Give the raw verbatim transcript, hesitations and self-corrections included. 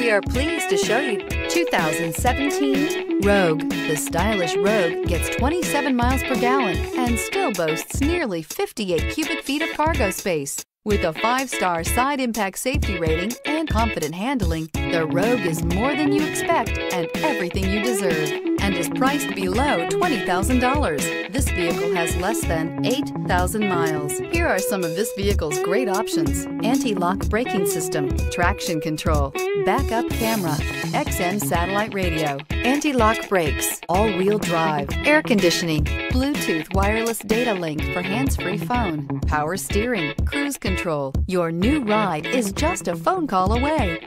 We are pleased to show you two thousand seventeen Rogue. The stylish Rogue gets twenty-seven miles per gallon and still boasts nearly fifty-eight cubic feet of cargo space. With a five-star side impact safety rating and confident handling, the Rogue is more than you expect and everything you deserve, and is priced below twenty thousand dollars. This vehicle has less than eight thousand miles. Here are some of this vehicle's great options: anti-lock braking system, traction control, backup camera, X M satellite radio, anti-lock brakes, all-wheel drive, air conditioning, Bluetooth wireless data link for hands-free phone, power steering, cruise control. Your new ride is just a phone call away.